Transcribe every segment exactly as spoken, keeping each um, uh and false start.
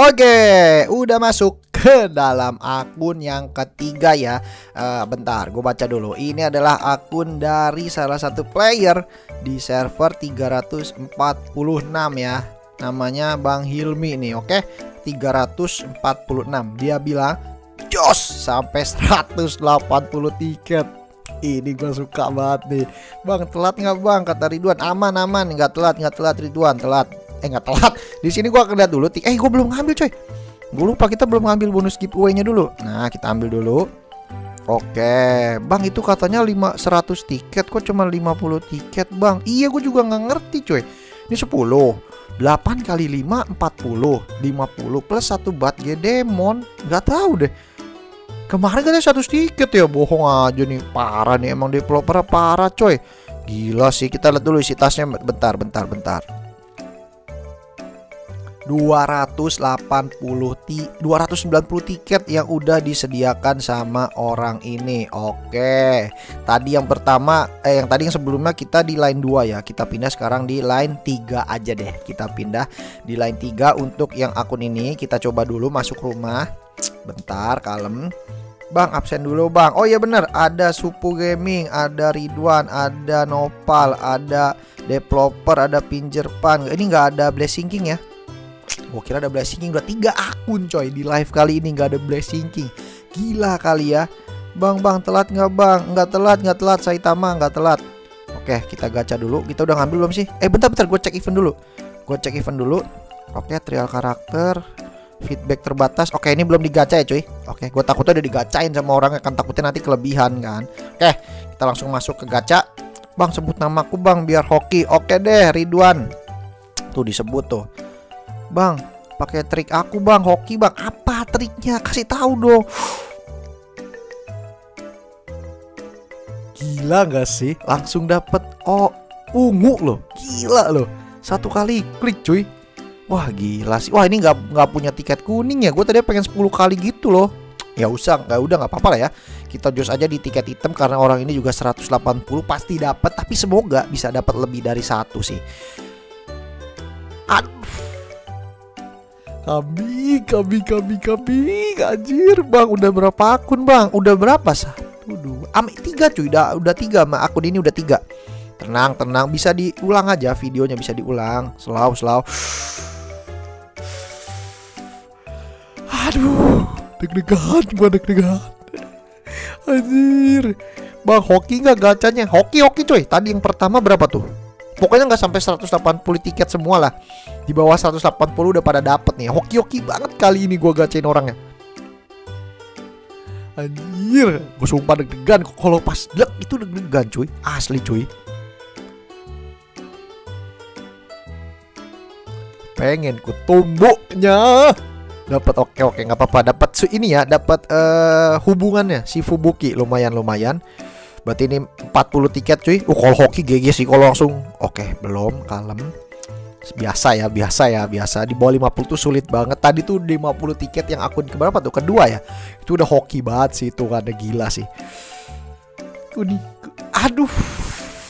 Oke, udah masuk ke dalam akun yang ketiga ya. uh, Bentar, gue baca dulu. Ini adalah akun dari salah satu player di server tiga ratus empat puluh enam ya. Namanya Bang Hilmi nih, oke, tiga ratus empat puluh enam. Dia bilang jos sampai seratus delapan puluh tiket. Ini gue suka banget nih. Bang, telat nggak bang? Kata Ridwan. Aman aman, nggak telat nggak telat Ridwan. Telat. Eh nggak telat. Di sini gue lihat dulu. Eh gue belum ngambil coy. Gue lupa kita belum ngambil bonus giveaway-nya dulu. Nah kita ambil dulu. Oke, bang itu katanya lima ratus tiket. Kok cuma lima puluh tiket bang? Iya gue juga nggak ngerti coy. Ini sepuluh delapan kali lima empat puluh lima puluh plus satu bat Gedemon. Nggak tahu deh. Kemarin katanya satu tiket ya, bohong aja nih. Parah nih emang developer parah coy. Gila sih, kita lihat dulu isi tasnya. Bentar bentar bentar. dua ratus delapan puluh dua ratus sembilan puluh tiket yang udah disediakan sama orang ini. Oke. Tadi yang pertama eh yang tadi yang sebelumnya kita di line dua ya. Kita pindah sekarang di line tiga aja deh. Kita pindah di line tiga untuk yang akun ini. Kita coba dulu masuk rumah. Bentar, kalem. Bang absen dulu bang. Oh iya bener, ada Supo Gaming, ada Ridwan, ada Nopal, ada developer, ada Fingerpan. Ini nggak ada Blessing King ya? Gue kira ada Blessing King. Udah tiga akun coy di live kali ini nggak ada Blessing King. Gila kali ya. Bang bang telat nggak bang? Nggak telat nggak telat Saitama nggak telat. Oke kita gacha dulu. Kita udah ngambil belum sih? Eh bentar bentar gue cek event dulu. Gue cek event dulu. Oke trial karakter. Feedback terbatas. Oke ini belum digaca ya cuy. Oke gue takutnya udah digacain sama orang. Kan takutnya nanti kelebihan kan. Oke kita langsung masuk ke gacha. Bang sebut namaku bang biar hoki. Oke deh Ridwan. Tuh disebut tuh. Bang pakai trik aku bang. Hoki bang. Apa triknya? Kasih tahu dong. Gila gak sih? Langsung dapet oh ungu loh. Gila loh. Satu kali klik cuy. Wah gila sih. Wah ini nggak nggak punya tiket kuning ya. Gue tadi pengen sepuluh kali gitu loh. Ya usah nggak udah nggak apa-apa lah ya. Kita jos aja di tiket item karena orang ini juga seratus delapan puluh pasti dapat. Tapi semoga bisa dapat lebih dari satu sih. Aduh. Kami kami kami kami. Anjir bang udah berapa akun bang? Udah berapa satu dua? Ame tiga cuy. Udah udah tiga mah akun ini udah tiga. Tenang tenang bisa diulang aja videonya bisa diulang. Slow slow. Aduh, deg-degan, gua deg-degan. Anjir. Bang, hoki nggak gacanya? Hoki-hoki coy. Tadi yang pertama berapa tuh? Pokoknya nggak sampai seratus delapan puluh tiket semua lah. Di bawah seratus delapan puluh udah pada dapet nih. Hoki-hoki banget kali ini gua gacain orangnya. Anjir, gua sumpah deg-degan. Kalau pas deg itu deg-degan cuy. Asli cuy. Pengen ku tumbuknya. Dapat oke oke nggak apa-apa dapat su ini ya dapat uh, hubungannya si Fubuki lumayan lumayan berarti ini empat puluh tiket cuy. Uh kalau hoki G G sih kalau langsung. Oke okay, belum kalem biasa ya biasa ya biasa di bawah lima puluh tuh sulit banget. Tadi tuh lima puluh tiket yang akun keberapa tuh kedua ya itu udah hoki banget sih itu ada gila sih. Kuning aduh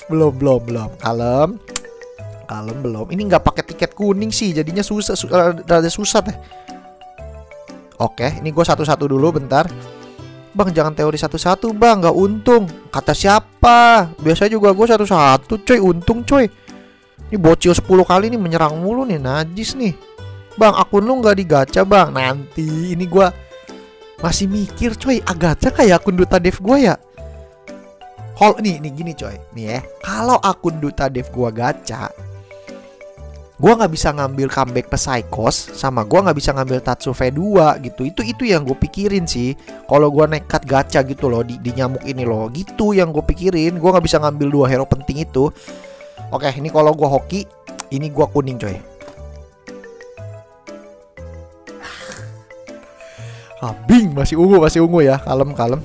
belum belum belum kalem kalem belum ini nggak pakai tiket kuning sih jadinya susah su rada susah teh. Oke, ini gue satu-satu dulu bentar. Bang, jangan teori satu-satu bang, gak untung. Kata siapa? Biasanya juga gue satu-satu coy, untung coy. Ini bocil sepuluh kali nih menyerang mulu nih, najis nih. Bang, akun lu gak digacha bang. Nanti, ini gue masih mikir coy, agacha kayak akun Duta Dev gue ya. Hol, nih, nih gini coy, nih ya. Kalau akun Duta Dev gue gacha, gue nggak bisa ngambil comeback ke Psykos sama gue nggak bisa ngambil Tatsu V dua gitu. Itu itu yang gue pikirin sih. Kalau gue nekat gacha gitu loh di, di nyamuk ini loh. Gitu yang gue pikirin. Gue nggak bisa ngambil dua hero penting itu. Oke, ini kalau gue hoki, ini gue kuning coy. Kambing masih ungu masih ungu ya. Kalem kalem.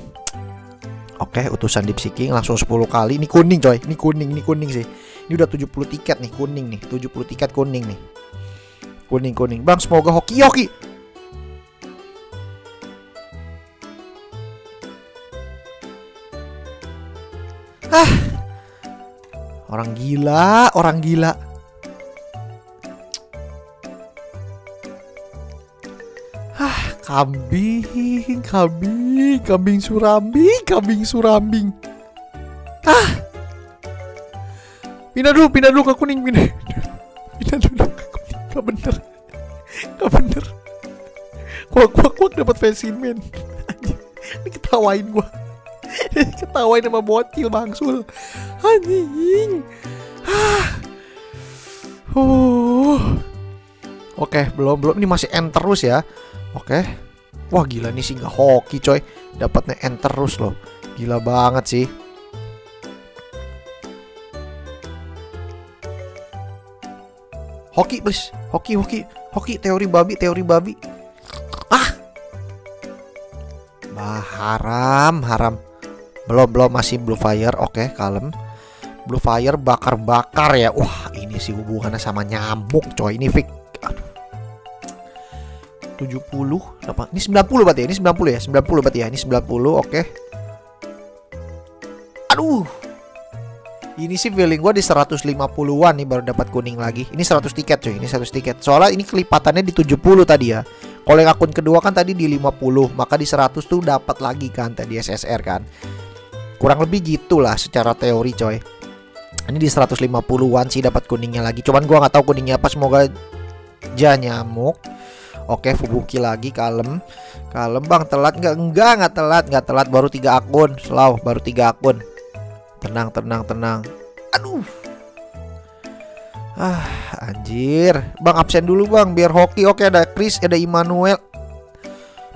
Oke, utusan di Bisking langsung sepuluh kali. Ini kuning coy. Ini kuning ini kuning sih. Ini udah tujuh puluh tiket nih kuning nih tujuh puluh tiket kuning nih. Kuning-kuning bang semoga hoki-hoki. Ah. Orang gila orang gila. Ah, kambing, kambing, kambing surambing, kambing surambing. Ah, pindah dulu, pindah dulu ke kuning, pindah, pindah dulu ke kuning. Gak bener, gak bener. Kuak kuak kuak dapat Vaksin Man. Ini ketawain gua, ketawain sama bocil bangsul. Anjing. Ah. Uh. Oke, belum belum ini masih end terus ya. Oke. Wah gila nih sih, nggak hoki coy. Dapatnya end terus loh. Gila banget sih. Hoki please, hoki hoki hoki teori babi teori babi. Ah, bah haram haram. Belum belum masih blue fire. Oke, kalem. Blue fire bakar bakar ya. Wah ini sih hubungannya sama nyamuk coy. Ini fix. tujuh puluh apa? Ini sembilan puluh berarti ya. Ini sembilan puluh ya. sembilan puluh berarti ya. Ini sembilan puluh. Oke. Aduh. Ini sih feeling gue di seratus lima puluhan nih baru dapat kuning lagi. Ini seratus tiket cuy, ini seratus tiket. Soalnya ini kelipatannya di tujuh puluh tadi ya. Kalau yang akun kedua kan tadi di lima puluh, maka di seratus tuh dapat lagi kan tadi S S R kan. Kurang lebih gitulah secara teori coy. Ini di seratus lima puluhan sih dapat kuningnya lagi. Cuman gua nggak tahu kuningnya apa, semoga aja nyamuk. Oke, Fubuki lagi, kalem. Kalem Bang, telat nggak? Enggak, nggak telat, nggak telat, baru tiga akun. Slow, baru tiga akun. Tenang, tenang, tenang. Aduh. Ah, anjir. Bang, absen dulu Bang, biar hoki. Oke, ada Chris, ada Immanuel.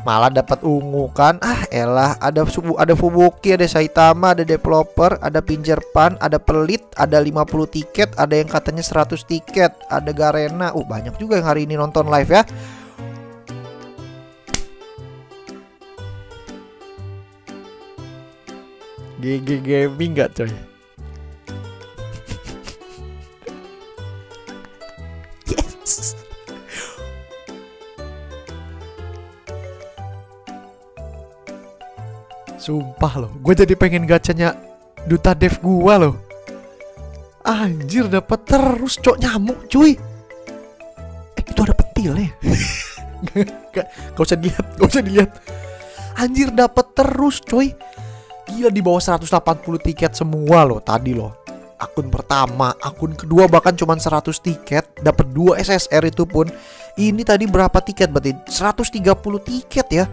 Malah dapat ungu kan. Ah, elah. Ada Subu, ada Fubuki, ada Saitama, ada developer, ada Fingerpan, ada pelit, ada lima puluh tiket, ada yang katanya seratus tiket, ada Garena. Uh, banyak juga yang hari ini nonton live ya. G G Gaming gak coy? Yes. Sumpah loh, gue jadi pengen gacanya Duta Dev gue loh. Anjir, dapat terus cok nyamuk cuy. Eh itu ada pentilnya. Gak, gak usah dilihat, gak usah dilihat. Anjir dapat terus coy. Gila di bawah seratus delapan puluh tiket semua loh tadi loh. Akun pertama, akun kedua bahkan cuma seratus tiket, dapat dua S S R itu pun. Ini tadi berapa tiket berarti? seratus tiga puluh tiket ya.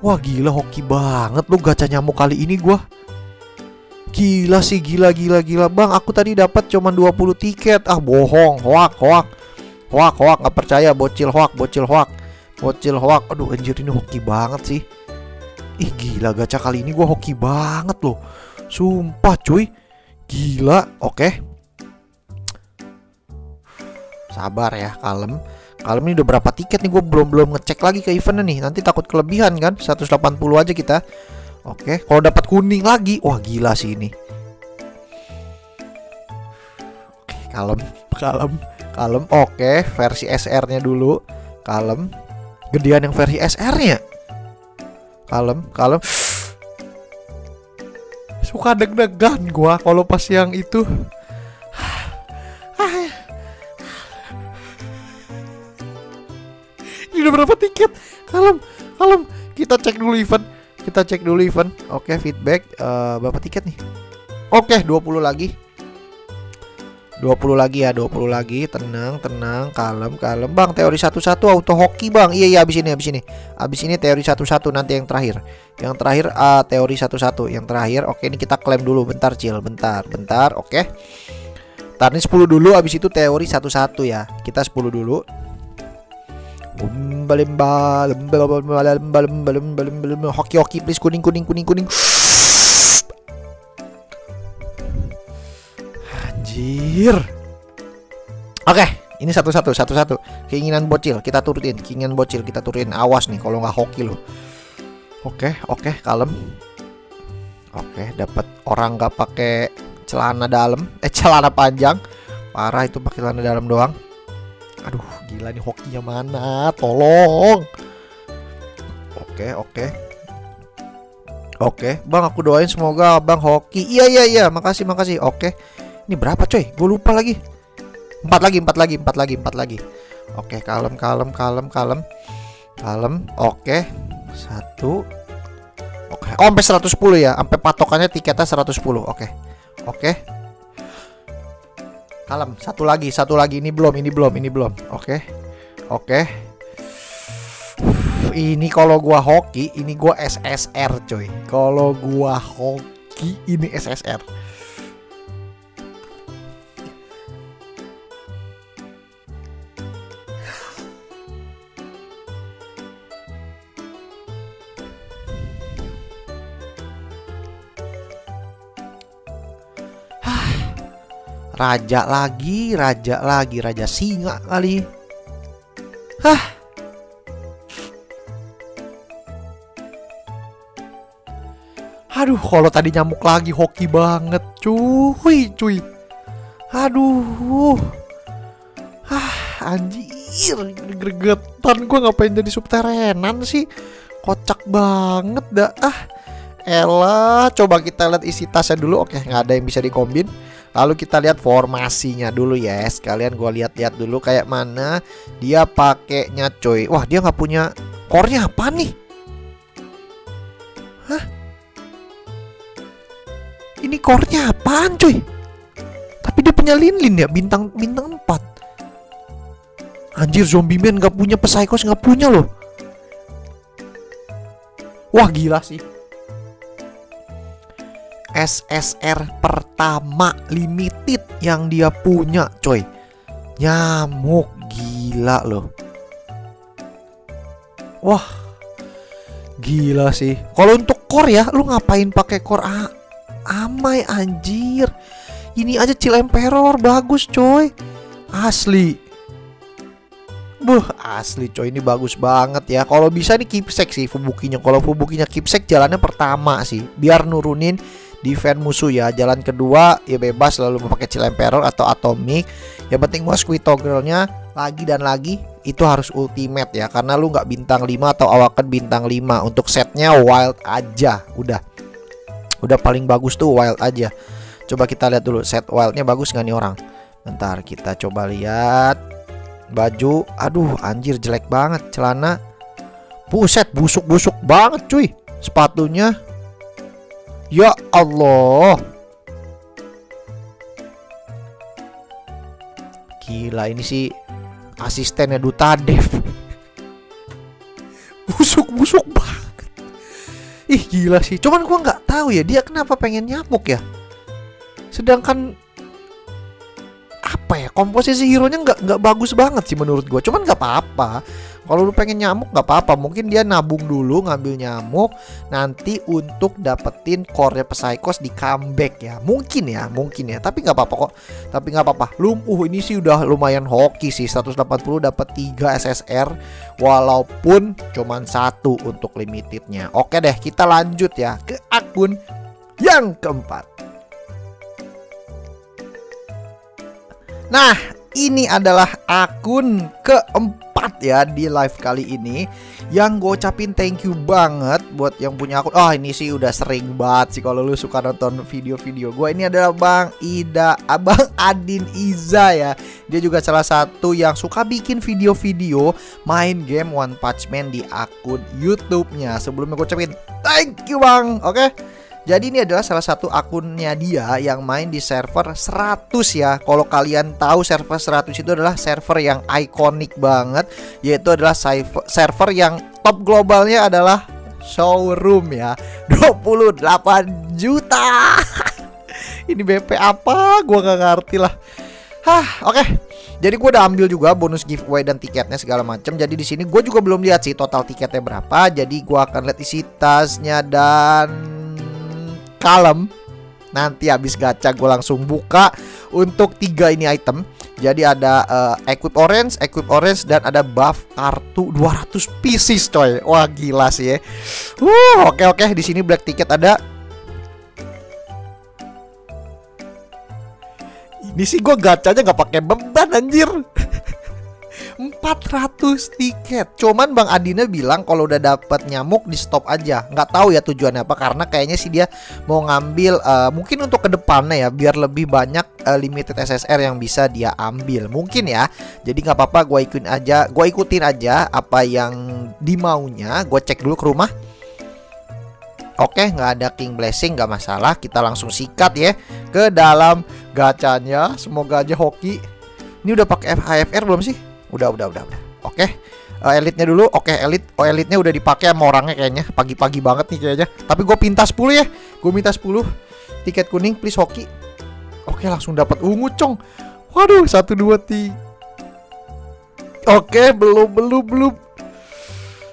Wah gila hoki banget loh gacha nyamuk kali ini gua. Gila sih, gila gila gila Bang. Aku tadi dapat cuma dua puluh tiket. Ah bohong, hoak hoak. Hoak hoak, nggak percaya bocil hoak, bocil hoak. Bocil hoak. Aduh anjir ini hoki banget sih. Ih gila gacha kali ini gue hoki banget loh. Sumpah cuy. Gila. Oke. Sabar ya, kalem. Kalem ini udah berapa tiket nih, gue belum-belum ngecek lagi ke eventnya nih. Nanti takut kelebihan kan. seratus delapan puluh aja kita. Oke, kalau dapat kuning lagi. Wah gila sih ini. Oke, kalem. Kalem. Kalem. Oke, versi S R-nya dulu. Kalem. Gedean yang versi S R-nya. Kalem, kalem. Suka deg-degan gua kalau pas yang itu. Ini udah berapa tiket? Kalem, kalem. Kita cek dulu event. Kita cek dulu event. Oke, feedback. Uh, berapa tiket nih? Oke, dua puluh lagi. dua puluh lagi ya, dua puluh lagi. Tenang, tenang, kalem, kalem. Bang, teori satu-satu auto hoki, Bang. Iya, iya habis ini, habis ini. Habis ini teori satu-satu nanti yang terakhir. Yang terakhir uh, teori satu-satu, yang terakhir. Oke, ini kita klaim dulu bentar, Cil. Bentar, bentar. Oke. Tadi sepuluh dulu, habis itu teori satu-satu ya. Kita sepuluh dulu. Hoki-hoki please, kuning, kuning, kuning, kuning. Anjir. Oke, ini satu-satu, satu-satu. Keinginan bocil kita turutin, keinginan bocil kita turutin. Awas nih kalau nggak hoki lo. Oke, oke, kalem. Oke, dapat orang nggak pakai celana dalam, eh celana panjang. Parah itu pakai celana dalam doang. Aduh, gila nih hokinya mana? Tolong. Oke, oke. Oke, Bang aku doain semoga Abang hoki. Iya iya iya, makasih makasih. Oke. Ini berapa coy? Gue lupa lagi. Empat lagi, empat lagi, empat lagi, empat lagi. Oke, kalem kalem kalem kalem. Kalem, oke okay. Satu. Oke, okay. Oh, sampai seratus sepuluh ya. Sampai patokannya tiketnya seratus sepuluh. Oke okay. Oke okay. Kalem, satu lagi, satu lagi. Ini belum, ini belum, ini belum. Oke okay. Oke okay. Ini kalau gua hoki, ini gua S S R coy. Kalau gua hoki, ini S S R. Raja lagi, raja lagi, raja singa kali. Hah. Aduh, kalau tadi nyamuk lagi hoki banget, cuy, cuy. Aduh. Hah, anjir, gregetan gua ngapain jadi subterenan sih? Kocak banget dah. Ah. Elah, coba kita lihat isi tasnya dulu. Oke, nggak ada yang bisa dikombin. Lalu kita lihat formasinya dulu ya. Sekalian gua lihat-lihat dulu kayak mana dia pakainya coy. Wah, dia nggak punya core-nya apa nih? Hah? Ini core-nya apaan coy? Tapi dia punya Linlin ya, bintang bintang empat. Anjir, Zombie Man nggak punya, Psykos nggak punya loh. Wah, gila sih. S S R pertama limited yang dia punya coy. Nyamuk gila loh. Wah, gila sih. Kalau untuk core ya, lu ngapain pakai core ah, Amai anjir. Ini aja Cil Emperor bagus coy. Asli. Buh, asli coy, ini bagus banget ya. Kalau bisa nih keepsake sih Fubukinya. Kalau Fubukinya keepsake jalannya pertama sih, biar nurunin defense musuh ya. Jalan kedua ya bebas, lalu memakai Chill Emperor atau Atomic. Yang penting mau squid toggle-nya lagi dan lagi itu harus ultimate ya, karena lu nggak bintang lima atau awaken bintang lima. Untuk setnya wild aja, udah udah paling bagus tuh wild aja. Coba kita lihat dulu set wildnya bagus nggak nih orang. Bentar kita coba lihat baju. Aduh anjir jelek banget. Celana puset busuk-busuk banget cuy. Sepatunya ya Allah. Gila, ini sih asistennya Duta Dev. Busuk-busuk banget. Ih gila sih. Cuman gua nggak tahu ya dia kenapa pengen nyamuk ya. Sedangkan apa ya, komposisi hero-nya nggak nggak bagus banget sih menurut gua. Cuman nggak apa-apa. Kalau lu pengen nyamuk nggak apa-apa, mungkin dia nabung dulu ngambil nyamuk nanti untuk dapetin core-nya Psykos di comeback ya. Mungkin ya, mungkin ya. Tapi nggak apa-apa kok. Tapi nggak apa-apa. Lum, uh ini sih udah lumayan hoki sih. seratus delapan puluh dapat tiga S S R walaupun cuman satu untuk limitednya. Oke deh, kita lanjut ya ke akun yang keempat. Nah, ini adalah akun keempat ya di live kali ini. Yang gue ucapin thank you banget buat yang punya akun. Oh ini sih udah sering banget sih kalau lu suka nonton video-video gue. Ini adalah Bang Ida, Abang Adin Iza ya. Dia juga salah satu yang suka bikin video-video main game One Punch Man di akun YouTube-nya. Sebelumnya gue ucapin thank you Bang. Oke, jadi ini adalah salah satu akunnya dia yang main di server seratus ya. Kalau kalian tahu server seratus itu adalah server yang ikonik banget, yaitu adalah server yang top globalnya adalah showroom ya, dua puluh delapan juta. Ini B P apa? Gua gak ngerti lah. Hah, oke. Okay. Jadi gue udah ambil juga bonus giveaway dan tiketnya segala macam. Jadi di sini gue juga belum lihat sih total tiketnya berapa. Jadi gue akan lihat isi tasnya dan kalem. Nanti habis gacha gue langsung buka untuk tiga ini item. Jadi ada uh, equip orange, equip orange, dan ada buff kartu dua ratus pieces coy. Wah gila sih ya. Uh, oke oke, di sini black ticket ada. Ini sih gue gacanya nggak pakai beban anjir. empat empat ratus tiket. Cuman Bang Adina bilang kalau udah dapat nyamuk di stop aja. Nggak tahu ya tujuannya apa, karena kayaknya sih dia mau ngambil uh, mungkin untuk kedepannya ya, biar lebih banyak uh, limited S S R yang bisa dia ambil mungkin ya. Jadi nggak apa-apa, gue ikutin aja, gue ikutin aja apa yang dimaunya. Gue cek dulu ke rumah. Oke, nggak ada King Blessing, nggak masalah. Kita langsung sikat ya ke dalam gacanya. Semoga aja hoki. Ini udah pakai H F R belum sih? Udah, udah, udah, udah. Oke, uh, elitnya dulu. Oke, elit. Oh, elitnya udah dipakai sama orangnya kayaknya. Pagi-pagi banget nih kayaknya. Tapi gue pinta sepuluh ya. Gue minta sepuluh. Tiket kuning, please hoki. Oke, langsung dapat ungu cong. Waduh, satu dua tiga. Oke, belum, belum, belum.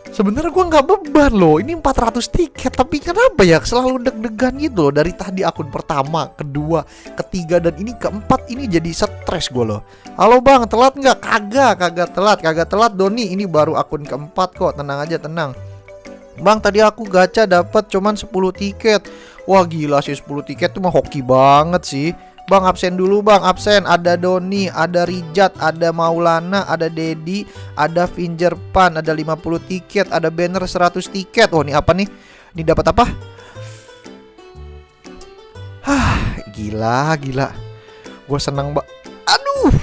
Sebenarnya gue nggak beban loh, ini empat ratus tiket, tapi kenapa ya selalu deg-degan gitu loh. Dari tadi akun pertama, kedua, ketiga, dan ini keempat, ini jadi stres gue loh. Halo bang, telat nggak? Kagak, kagak telat, kagak telat Doni, ini baru akun keempat kok, tenang aja, tenang. Bang, tadi aku gacha dapat cuman sepuluh tiket. Wah gila sih, sepuluh tiket tuh mah hoki banget sih. Bang absen dulu bang, absen. Ada Doni, ada Rijat, ada Maulana, ada Dedi, ada Fingerpan, ada lima puluh tiket, ada banner seratus tiket. Oh ini apa nih? Ini dapat apa? Hah, gila, gila. Gue seneng bang. Aduh,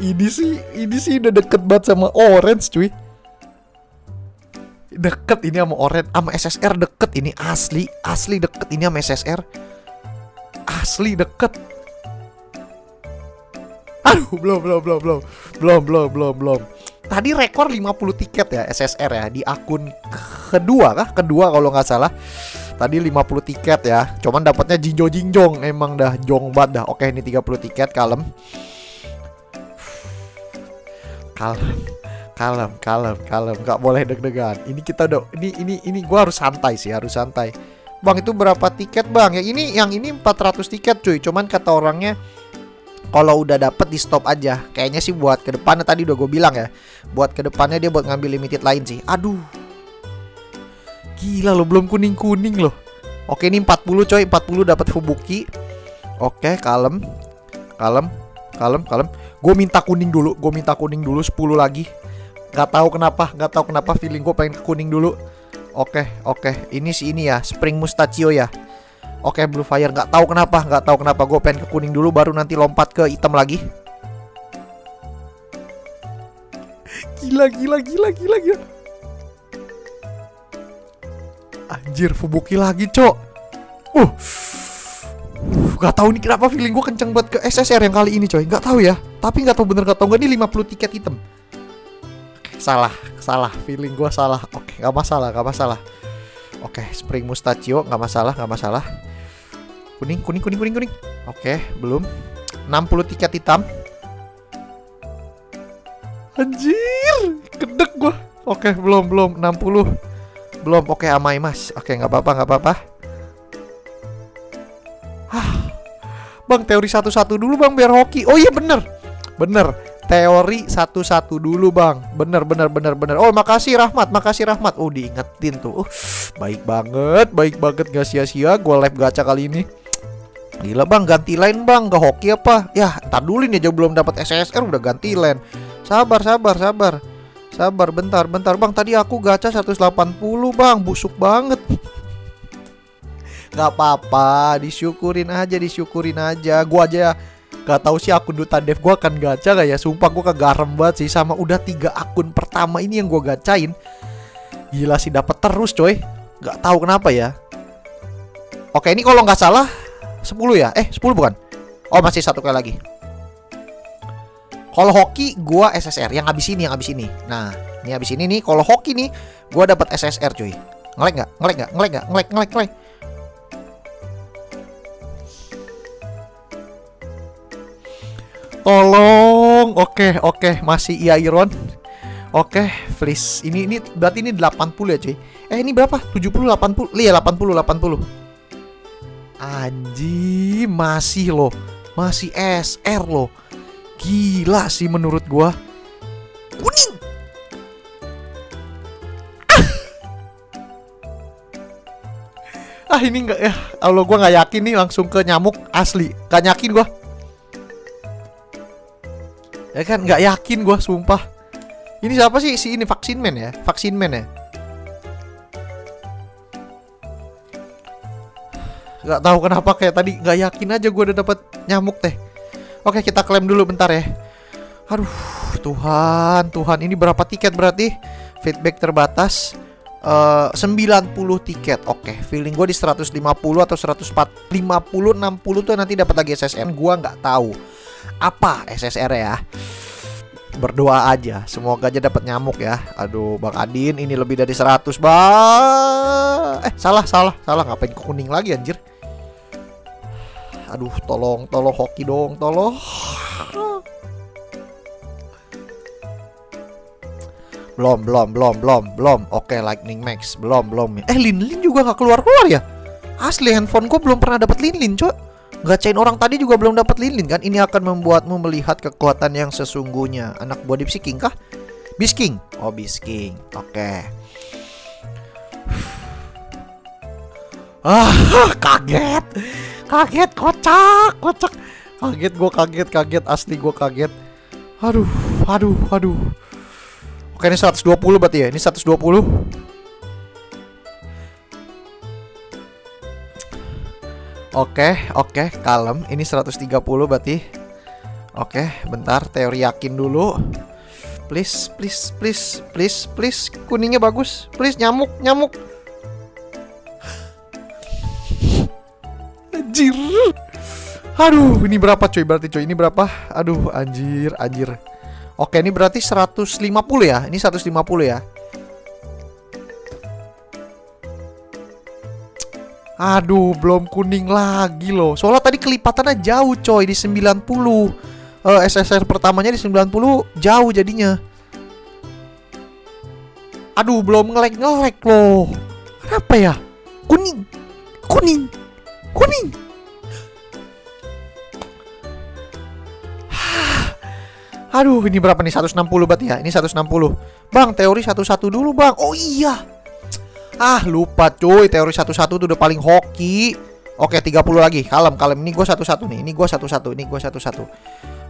ini sih, ini sih udah deket banget sama orange cuy. Deket ini sama orange, sama S S R deket ini asli, asli deket ini sama S S R. Asli deket. Aduh, belum, belum, belum, belum, belum, belum, belum, belum. Tadi rekor lima puluh tiket ya S S R ya di akun kedua kah? Kedua kalau nggak salah. Tadi lima puluh tiket ya. Cuman dapatnya jinjo-jinjong, emang dah jongbat dah. Oke, ini tiga puluh tiket, kalem. Kalem. Kalem, kalem, kalem. Nggak boleh deg-degan. Ini kita udah ini ini ini gua harus santai sih, harus santai. Bang itu berapa tiket bang? Ya ini yang ini empat ratus tiket cuy. Cuman kata orangnya kalau udah dapet di stop aja. Kayaknya sih buat kedepannya, tadi udah gue bilang ya, buat kedepannya dia buat ngambil limited lain sih. Aduh, gila loh, belum kuning-kuning loh. Oke ini empat puluh coy, empat puluh dapat Fubuki. Oke kalem, kalem, kalem, kalem. Gue minta kuning dulu, gue minta kuning dulu sepuluh lagi. Gak tahu kenapa, gak tahu kenapa feeling gue pengen kuning dulu. Oke, oke. Ini sih ini ya, Spring Mustachio ya. Oke, Blue Fire. Nggak tahu kenapa, nggak tahu kenapa. Gue pengen ke kuning dulu, baru nanti lompat ke hitam lagi. Gila, gila, gila, gila, gila. Anjir, Fubuki lagi, cok. Uh, nggak tahu nih kenapa feeling gue kenceng banget ke S S R yang kali ini, coy. Nggak tahu ya. Tapi nggak tahu bener nggak tahu nggak ini lima puluh tiket hitam. Salah, salah, feeling gue salah. Oke, gak masalah, gak masalah. Oke, Spring Mustachio, gak masalah, gak masalah. Kuning, kuning, kuning, kuning, kuning. Oke, belum. enam puluh tiket hitam. Anjir, gedek gue. Oke, belum, belum, enam puluh. Belum, oke, Amai Mas. Oke, gak apa-apa, gak apa-apa. Hah. Bang, teori satu-satu dulu bang, biar hoki. Oh iya bener, bener. Teori satu-satu dulu bang. Bener, bener, bener, bener. Oh makasih Rahmat, makasih Rahmat. Oh diingetin tuh. Uh, baik banget, baik banget. Gak sia-sia gue live gacha kali ini. Gila bang, ganti lain bang. Gak hoki apa? Ya ntar dulu nih aja, belum dapat S S R udah ganti lain. Sabar, sabar, sabar. Sabar, bentar, bentar bang. Tadi aku gacha seratus delapan puluh bang. Busuk banget. Gak apa-apa, disyukurin aja, disyukurin aja. Gue aja gak tahu sih akun Duta Dev gue akan gacha gak ya. Sumpah gue kegarem banget sih sama udah tiga akun pertama ini yang gue gacain. Gila sih dapat terus coy. Gak tahu kenapa ya. Oke ini kalau nggak salah sepuluh ya. Eh sepuluh bukan. Oh masih satu kali lagi. Kalau hoki gue S S R yang habis ini, yang habis ini. Nah ini habis ini nih. Kalau hoki nih gue dapat S S R cuy. Ngelek nggak? Ngelek nggak? Ngelek nggak? Ngelek ngelek ngelek. Tolong, oke, oke, masih iya Iron. Oke, please. Ini ini berarti ini delapan puluh ya, cuy. Eh, ini berapa? tujuh puluh delapan puluh. Iya, delapan puluh delapan puluh. Anjir, masih loh. Masih S R loh. Gila sih menurut gua. Kuning. Ah, ah ini enggak ya. Kalau gua nggak yakin nih langsung ke nyamuk asli. Gak yakin gua. Ya kan nggak yakin gue sumpah. Ini siapa sih? Si ini Vaksin Man ya? Vaksin Man ya? Gak tahu kenapa kayak tadi gak yakin aja gue udah dapat nyamuk teh. Oke, kita klaim dulu bentar ya. Aduh, Tuhan, Tuhan. Ini berapa tiket berarti? Feedback terbatas. Uh, sembilan puluh tiket. Oke, okay. Feeling gue di seratus lima puluh atau seratus lima puluh, enam puluh tuh nanti dapat lagi S S N. Gua nggak tahu apa S S R ya. Berdoa aja, semoga aja dapat nyamuk ya. Aduh, Bang Adin ini lebih dari seratus, Bang. Eh, salah, salah, salah. Ngapain kuning lagi anjir? Aduh, tolong, tolong hoki dong, tolong. Belum, belum, belum, belum, belum. Oke, Lightning Max. Belum, belum. Eh, Linlin juga gak keluar-keluar ya? Asli, handphone gue belum pernah dapat Linlin, coy. Gacain orang tadi juga belum dapat Linlin kan? Ini akan membuatmu melihat kekuatan yang sesungguhnya. Anak buah di Bisking kah? Bisking. Oh, Bisking. Oke. Ah, kaget. Kaget, kocak, kocak. Kaget, gue kaget, kaget. Asli, gue kaget. Aduh, aduh, aduh. Oke, ini seratus dua puluh berarti ya. Ini seratus dua puluh. Oke, oke, kalem. Ini seratus tiga puluh berarti. Oke, bentar, teori yakin dulu. Please, please, please, please, please. Kuningnya bagus. Please, nyamuk, nyamuk. Anjir. Aduh, ini berapa coy berarti coy? Ini berapa? Aduh, anjir, anjir. Oke, ini berarti seratus lima puluh ya. Ini seratus lima puluh ya. Aduh, belum kuning lagi loh. Soalnya tadi kelipatannya jauh coy. Di sembilan puluh uh, S S R pertamanya di sembilan puluh jauh jadinya. Aduh, belum ngelek-ngelek loh. Kenapa ya? Kuning. Kuning. Kuning. Aduh, ini berapa nih? seratus enam puluh berarti ya. Ini seratus enam puluh. Bang, teori satu satu dulu, Bang. Oh iya. Ah, lupa cuy. Teori satu satu tuh udah paling hoki. Oke, tiga puluh lagi. Kalem, kalem. Ini gue satu satu nih. Ini gue satu satu. Ini gue satu satu.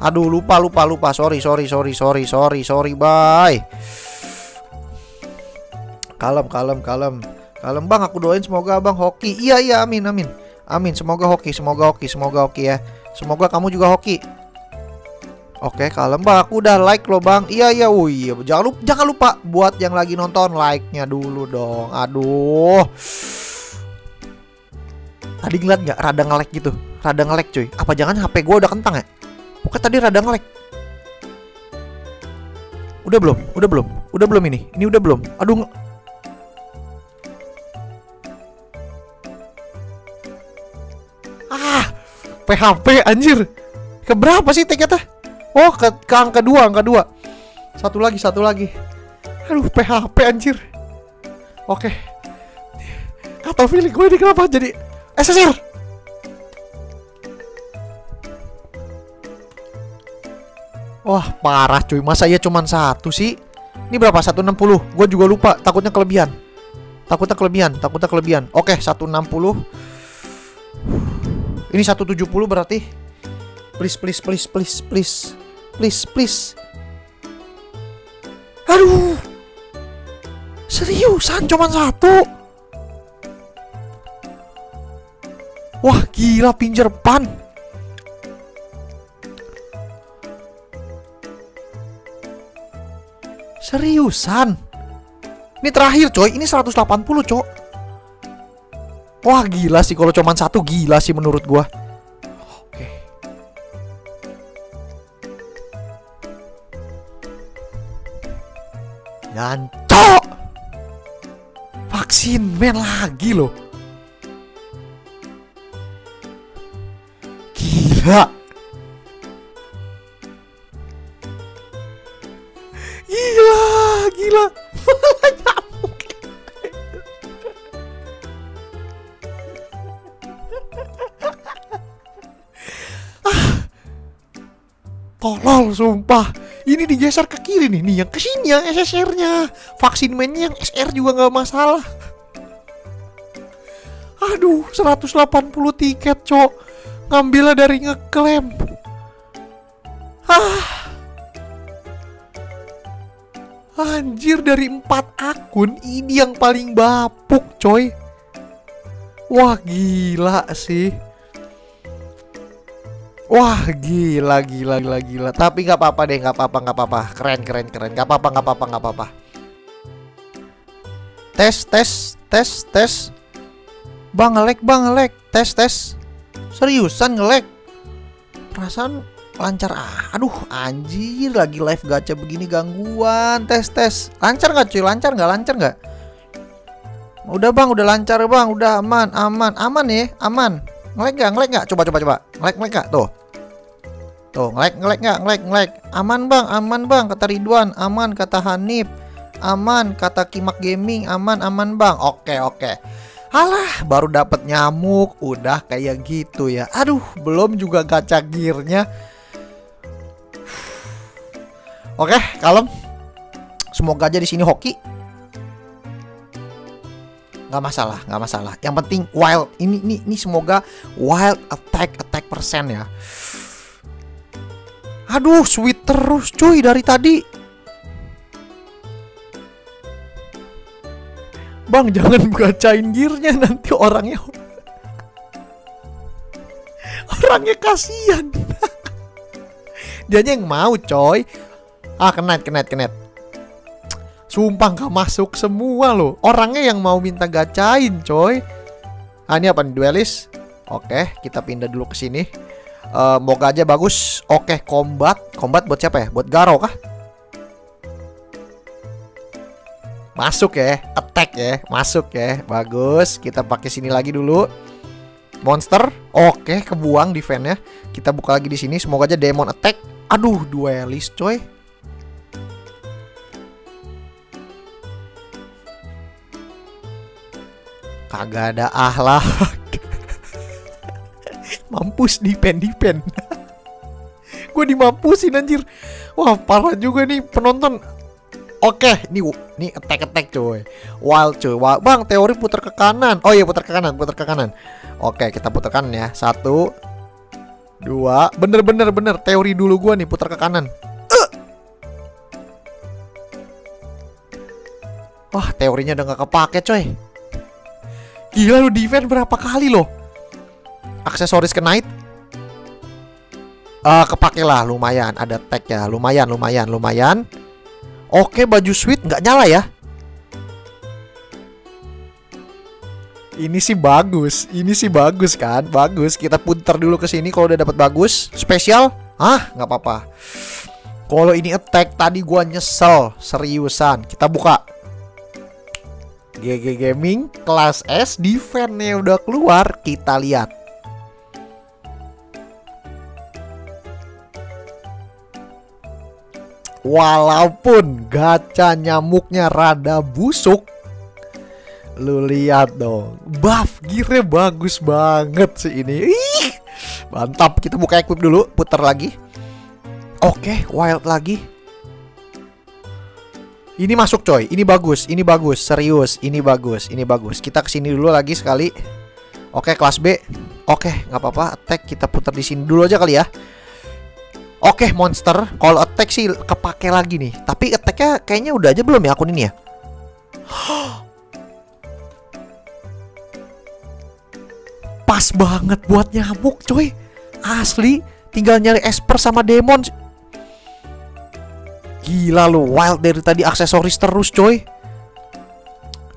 Aduh, lupa, lupa, lupa. Sorry, sorry, sorry, sorry, sorry, sorry. Bye. Kalem, kalem, kalem. Kalem, Bang. Aku doain semoga Abang hoki. Iya, iya. Amin, amin. Amin. Semoga hoki. Semoga hoki. Semoga hoki ya. Semoga kamu juga hoki. Oke, kalem, Bang. Aku udah like loh, Bang. Iya, iya. Oh iya, jangan lupa, jangan lupa buat yang lagi nonton like-nya dulu dong. Aduh. Tadi ngeliat nggak? Rada nge-lag gitu. Rada nge-lag cuy. Apa jangan H P gue udah kentang ya? Pokoknya tadi rada nge-lag. Udah belum? Udah belum? Udah belum ini? Ini udah belum? Aduh. Ah, P H P anjir. Keberapa sih tiketnya? Oh, ke, ke angka dua, angka dua. Satu lagi, satu lagi. Aduh, P H P anjir. Oke. Gak tau feeling gue ini kenapa jadi S S R. Wah, parah cuy. Masa iya cuman satu sih? Ini berapa? seratus enam puluh. Gue juga lupa. Takutnya kelebihan. Takutnya kelebihan, takutnya kelebihan. Oke, seratus enam puluh. Ini seratus tujuh puluh berarti. Please, please, please, please, please. Please, please. Aduh. Seriusan cuman satu. Wah, gila Fingerpan. Seriusan. Ini terakhir, coy. Ini seratus delapan puluh, coy. Wah, gila sih kalau cuman satu, gila sih menurut gua. Nyancok. Vaksin Man lagi loh. Gila. Gila, gila. Nyamuk. Ah. Tolol sumpah. Ini digeser ke kiri nih, nih yang kesini yang S S R-nya. Vaksin Man-nya yang S R juga nggak masalah. Aduh, seratus delapan puluh tiket, cok. Ngambilnya dari ngeklaim. Ah. Anjir, dari empat akun ini yang paling bapuk, coy. Wah, gila sih. Wah, gila, gila, gila, gila. Tapi nggak apa-apa deh, nggak apa-apa, nggak apa-apa. Keren, keren, keren. Nggak apa-apa, nggak apa-apa, nggak apa-apa. Tes, tes, tes, tes. Bang ngelag, bang ngelag. Tes, tes. Seriusan ngelag. Perasaan lancar. Ah, aduh, anjir, lagi live gacha begini gangguan. Tes, tes. Lancar nggak, cuy? Lancar nggak? Lancar nggak? Udah bang, udah lancar bang, udah aman, aman, aman ya, aman. Ngelag nggak, ngelag nggak? Coba, coba, coba. Ngelag, ngelag nggak? Tuh. Tuh, ngelag, ngelag nggak? Ngelag, ngelag. Aman bang, aman bang. Kata Ridwan, aman. Kata Hanif, aman. Kata Kimak Gaming, aman, aman bang. Oke, oke. Alah, baru dapat nyamuk udah kayak gitu ya. Aduh, belum juga gacha gearnya. Oke, kalem. Semoga aja di sini hoki. Gak masalah, gak masalah. Yang penting wild. Ini ini ini semoga wild attack attack persen ya. Aduh, sweet terus cuy dari tadi. Bang, jangan gacain gearnya, nanti orangnya orangnya kasihan. Dianya yang mau coy. Ah, kenet, kenet, kenet. Sumpah gak masuk semua loh. Orangnya yang mau minta gacain coy. Ah, ini apa nih, duelis? Oke, kita pindah dulu ke sini. Uh, moga aja bagus. Oke, combat. Combat buat siapa ya? Buat Garo kah? Masuk ya, attack ya, masuk ya, bagus. Kita pakai sini lagi dulu. Monster, oke, kebuang defense-nya. Kita buka lagi di sini, semoga aja demon attack. Aduh, duelis coy. Kagak ada akhlak. Mampus, defense, defense. Gue dimampusin anjir. Wah, parah juga nih penonton. Oke, ini ini attack-attack coy. Wild coy. Wild. Bang, teori putar ke kanan. Oh iya, putar ke kanan, putar ke kanan. Oke, kita putar kanan ya. Satu, dua. Bener, bener, bener. Teori dulu gua nih, putar ke kanan. Uh. Wah, teorinya udah gak kepake coy. Gila lu defense berapa kali loh. Aksesoris ke knight. Uh, kepake lah, lumayan. Ada tag ya, lumayan, lumayan, lumayan. Oke, baju sweet nggak nyala ya. Ini sih bagus, ini sih bagus kan, bagus. Kita putar dulu ke sini kalau udah dapat bagus. Spesial, ah nggak apa-apa. Kalau ini attack tadi gua nyesel seriusan. Kita buka. G G Gaming kelas S defense-nya udah keluar, kita lihat. Walaupun gacha nyamuknya rada busuk, lu lihat dong, buff gearnya bagus banget sih ini. Ih, mantap. Kita buka equip dulu, putar lagi. Oke, wild lagi. Ini masuk coy, ini bagus, ini bagus, serius, ini bagus, ini bagus. Kita kesini dulu lagi sekali. Oke, kelas B. Oke, nggak apa-apa. Attack kita putar di sini dulu aja kali ya. Oke, monster. Kalau attack sih kepake lagi nih. Tapi attack-nya kayaknya udah aja belum ya akun ini ya. Pas banget buat nyamuk coy. Asli, tinggal nyari Esper sama Demon. Gila lu, wild dari tadi aksesoris terus coy.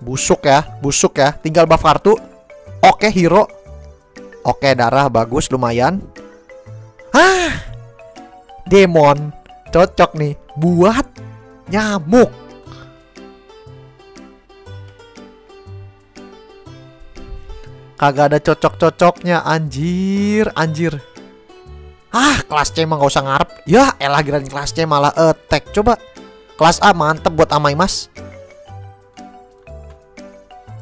Busuk ya, busuk ya. Tinggal buff kartu. Oke, hero. Oke, darah bagus lumayan. Ah, Demon cocok nih buat nyamuk. Kagak ada cocok-cocoknya anjir, anjir. Ah, kelas C emang gak usah ngarep. Ya elah, kirain kelas C malah attack. Coba kelas A mantep buat Amai Mas.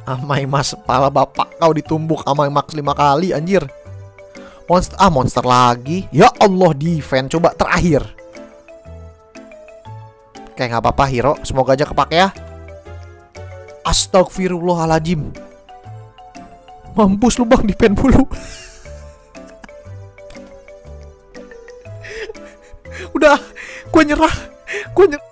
Amai Mas kepala bapak kau ditumbuk Amai Mas lima kali anjir. Monster, ah monster lagi. Ya Allah, defense coba terakhir. Kayak nggak apa-apa hero, semoga aja kepake ya. Astagfirullahaladzim. Mampus lu bang, defense dulu. Udah, gue nyerah. Gue nyerah.